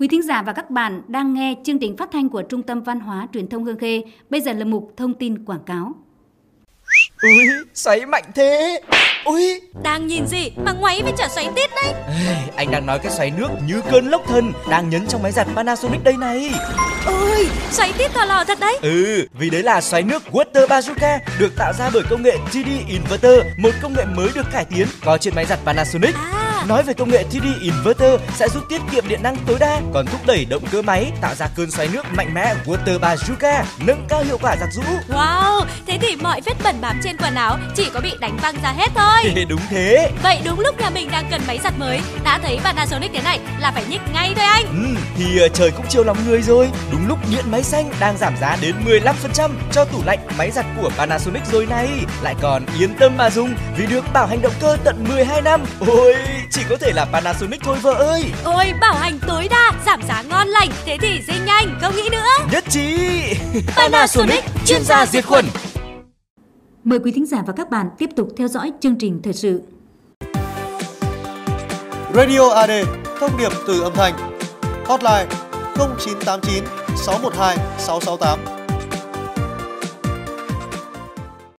Quý thính giả và các bạn đang nghe chương trình phát thanh của Trung tâm Văn hóa Truyền thông Hương Khê. Bây giờ là mục thông tin quảng cáo. Ui, xoáy mạnh thế. Ui, đang nhìn gì mà ngoáy với chả xoáy tít đấy. Anh đang nói cái xoáy nước như cơn lốc thần đang nhấn trong máy giặt Panasonic đây này. Ôi, xoáy tít thò lò thật đấy. Ừ, vì đấy là xoáy nước Water Bazooka, được tạo ra bởi công nghệ GD Inverter, một công nghệ mới được cải tiến có trên máy giặt Panasonic. Nói về công nghệ TD Inverter sẽ giúp tiết kiệm điện năng tối đa, còn thúc đẩy động cơ máy tạo ra cơn xoáy nước mạnh mẽ Water Bazooka, nâng cao hiệu quả giặt giũ. Wow, thế thì mọi vết bẩn bám trên quần áo chỉ có bị đánh văng ra hết thôi. Đúng thế. Vậy đúng lúc nhà mình đang cần máy giặt mới, đã thấy Panasonic thế này là phải nhích ngay thôi anh. Thì trời cũng chiều lòng người rồi. Đúng lúc điện máy xanh đang giảm giá đến 15% cho tủ lạnh, máy giặt của Panasonic rồi này. Lại còn yên tâm mà dùng vì được bảo hành động cơ tận 12 năm. Ôi, chỉ có thể là Panasonic thôi vợ ơi. Ôi, bảo hành tối đa, giảm giá ngon lành, thế thì dây nhanh, không nghĩ nữa. Nhất trí. Panasonic, chuyên gia diệt khuẩn. Mời quý thính giả và các bạn tiếp tục theo dõi chương trình thời sự. Radio AD, thông điệp từ âm thanh. Hotline 0989 612 668.